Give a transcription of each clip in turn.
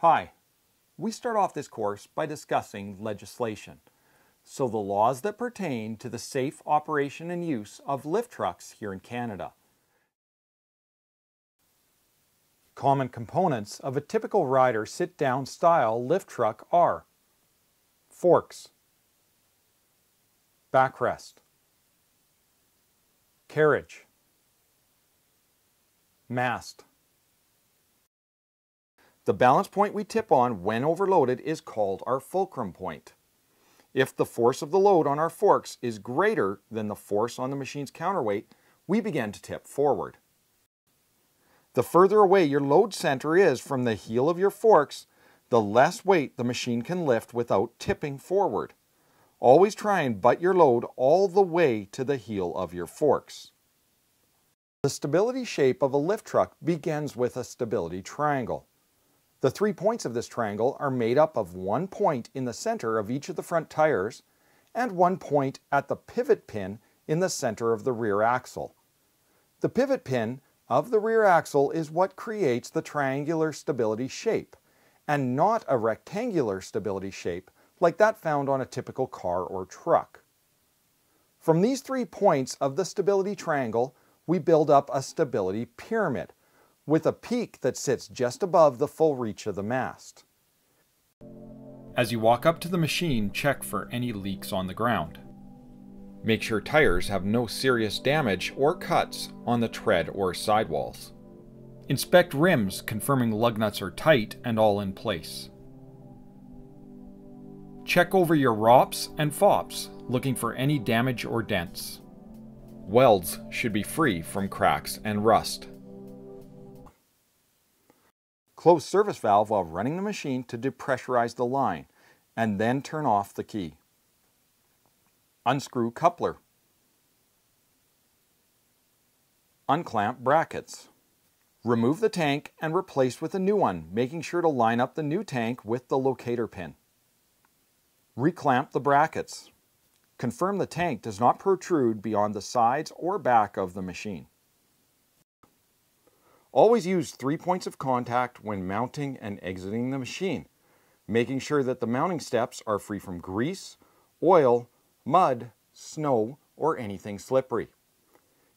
Hi, we start off this course by discussing legislation, so the laws that pertain to the safe operation and use of lift trucks here in Canada. Common components of a typical rider sit-down style lift truck are forks, backrest, carriage, mast. The balance point we tip on when overloaded is called our fulcrum point. If the force of the load on our forks is greater than the force on the machine's counterweight, we begin to tip forward. The further away your load center is from the heel of your forks, the less weight the machine can lift without tipping forward. Always try and butt your load all the way to the heel of your forks. The stability shape of a lift truck begins with a stability triangle. The 3 points of this triangle are made up of 1 point in the center of each of the front tires and 1 point at the pivot pin in the center of the rear axle. The pivot pin of the rear axle is what creates the triangular stability shape and not a rectangular stability shape like that found on a typical car or truck. From these 3 points of the stability triangle, we build up a stability pyramid, with a peak that sits just above the full reach of the mast. As you walk up to the machine, check for any leaks on the ground. Make sure tires have no serious damage or cuts on the tread or sidewalls. Inspect rims, confirming lug nuts are tight and all in place. Check over your ROPs and FOPs, looking for any damage or dents. Welds should be free from cracks and rust. Close service valve while running the machine to depressurize the line, and then turn off the key. Unscrew coupler. Unclamp brackets. Remove the tank and replace with a new one, making sure to line up the new tank with the locator pin. Reclamp the brackets. Confirm the tank does not protrude beyond the sides or back of the machine. Always use 3 points of contact when mounting and exiting the machine, making sure that the mounting steps are free from grease, oil, mud, snow, or anything slippery.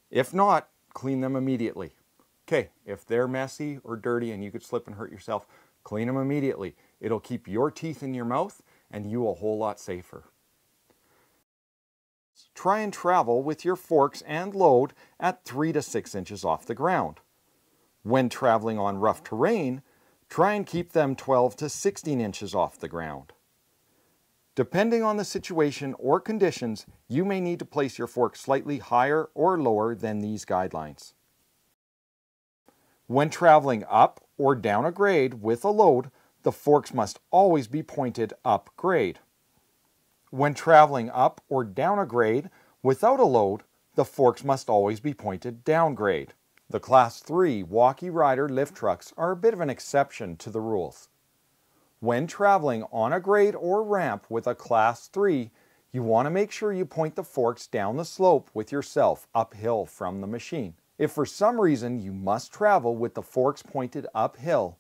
If not, clean them immediately. Okay, if they're messy or dirty and you could slip and hurt yourself, clean them immediately. It'll keep your teeth in your mouth and you a whole lot safer. Try and travel with your forks and load at 3 to 6 inches off the ground. When traveling on rough terrain, try and keep them 12 to 16 inches off the ground. Depending on the situation or conditions, you may need to place your fork slightly higher or lower than these guidelines. When traveling up or down a grade with a load, the forks must always be pointed up grade. When traveling up or down a grade without a load, the forks must always be pointed down grade. The Class 3 Walkie Rider lift trucks are a bit of an exception to the rules. When traveling on a grade or ramp with a Class 3, you want to make sure you point the forks down the slope with yourself uphill from the machine. If for some reason you must travel with the forks pointed uphill,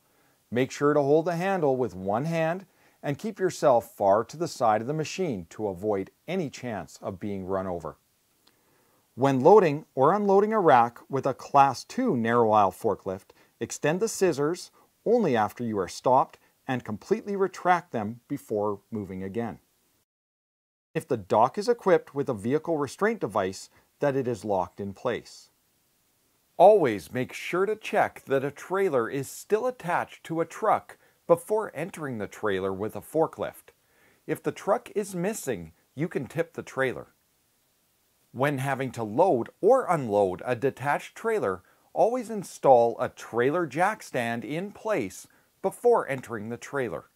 make sure to hold the handle with one hand and keep yourself far to the side of the machine to avoid any chance of being run over. When loading or unloading a rack with a Class 2 narrow aisle forklift, extend the scissors only after you are stopped and completely retract them before moving again. If the dock is equipped with a vehicle restraint device, that it is locked in place. Always make sure to check that a trailer is still attached to a truck before entering the trailer with a forklift. If the truck is missing, you can tip the trailer. When having to load or unload a detached trailer, always install a trailer jack stand in place before entering the trailer.